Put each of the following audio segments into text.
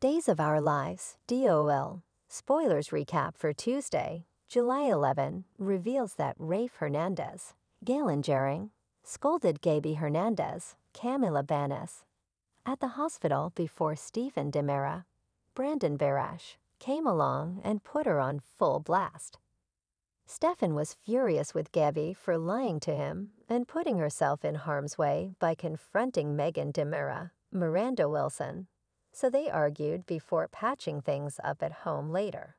Days of Our Lives, DOL, spoilers recap for Tuesday, July 11, reveals that Rafe Hernandez, Galen Jerring, scolded Gabi Hernandez, Camila Banes, at the hospital before Stefan DiMera, Brandon Barash, came along and put her on full blast. Stefan was furious with Gabi for lying to him and putting herself in harm's way by confronting Megan DiMera, Miranda Wilson, so they argued before patching things up at home later.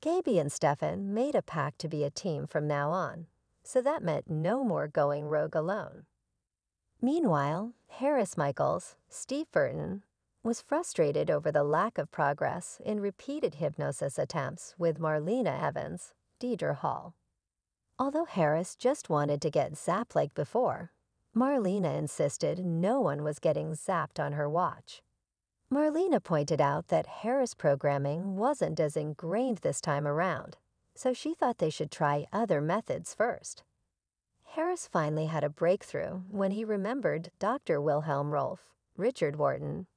Gabi and Stefan made a pact to be a team from now on, so that meant no more going rogue alone. Meanwhile, Harris Michaels, Steve Burton, was frustrated over the lack of progress in repeated hypnosis attempts with Marlena Evans, Deidre Hall. Although Harris just wanted to get zapped like before, Marlena insisted no one was getting zapped on her watch. Marlena pointed out that Harris programming wasn't as ingrained this time around, so she thought they should try other methods first. Harris finally had a breakthrough when he remembered Dr. Wilhelm Rolf, Richard Wharton,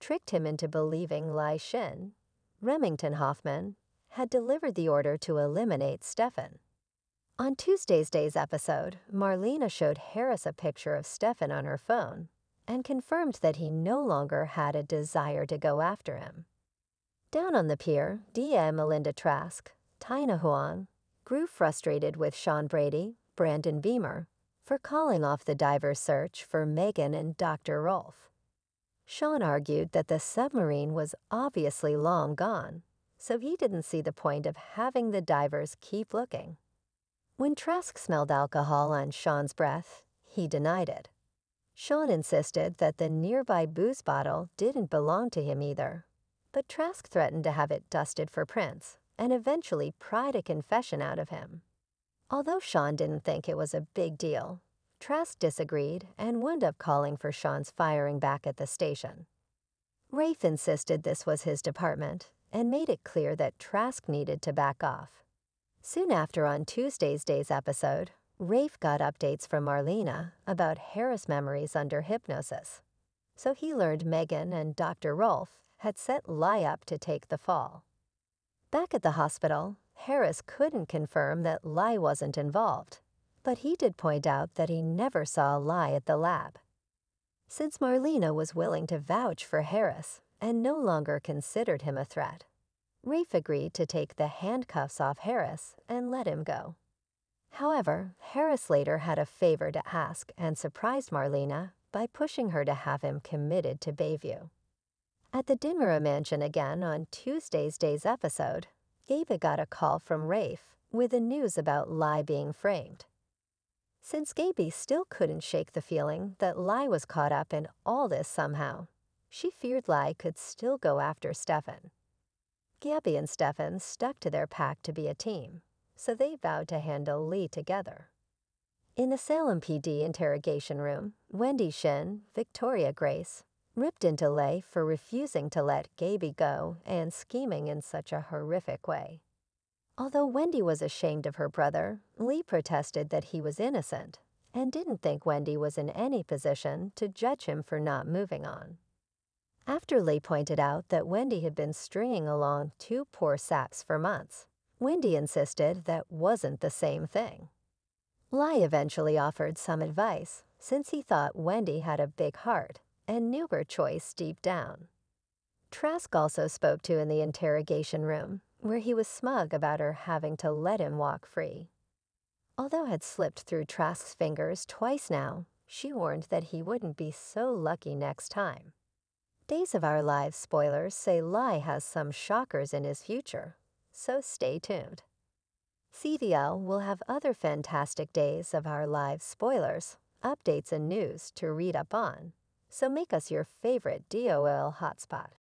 tricked him into believing Li Shin, Remington Hoffman, had delivered the order to eliminate Stefan. On Tuesday's day's episode, Marlena showed Harris a picture of Stefan on her phone and confirmed that he no longer had a desire to go after him. Down on the pier, DA Melinda Trask, Taina Huang, grew frustrated with Sean Brady, Brandon Beamer, for calling off the diver's search for Megan and Dr. Rolf. Sean argued that the submarine was obviously long gone, so he didn't see the point of having the divers keep looking. When Trask smelled alcohol on Sean's breath, he denied it. Sean insisted that the nearby booze bottle didn't belong to him either, but Trask threatened to have it dusted for prints and eventually pried a confession out of him. Although Sean didn't think it was a big deal, Trask disagreed and wound up calling for Sean's firing back at the station. Rafe insisted this was his department and made it clear that Trask needed to back off. Soon after on Tuesday's day's episode, Rafe got updates from Marlena about Harris memories under hypnosis, so he learned Megan and Dr. Rolf had set Li up to take the fall. Back at the hospital, Harris couldn't confirm that Li wasn't involved, but he did point out that he never saw Li at the lab. Since Marlena was willing to vouch for Harris and no longer considered him a threat, Rafe agreed to take the handcuffs off Harris and let him go. However, Harris later had a favor to ask and surprised Marlena by pushing her to have him committed to Bayview. At the DiMera Mansion again on Tuesday's day's episode, Gabi got a call from Rafe with the news about Li being framed. Since Gabi still couldn't shake the feeling that Li was caught up in all this somehow, she feared Li could still go after Stefan. Gabi and Stefan stuck to their pact to be a team, so they vowed to handle Li together. In the Salem PD interrogation room, Wendy Shin, Victoria Grace, ripped into Li for refusing to let Gabi go and scheming in such a horrific way. Although Wendy was ashamed of her brother, Li protested that he was innocent and didn't think Wendy was in any position to judge him for not moving on. After Li pointed out that Wendy had been stringing along two poor saps for months, Wendy insisted that wasn't the same thing. Li eventually offered some advice, since he thought Wendy had a big heart and knew her choice deep down. Trask also spoke to in the interrogation room, where he was smug about her having to let him walk free. Although had slipped through Trask's fingers twice now, she warned that he wouldn't be so lucky next time. Days of Our Lives spoilers say Li has some shockers in his future, so stay tuned. CVL will have other fantastic Days of Our Lives spoilers, updates and news to read up on, so make us your favorite DOL hotspot.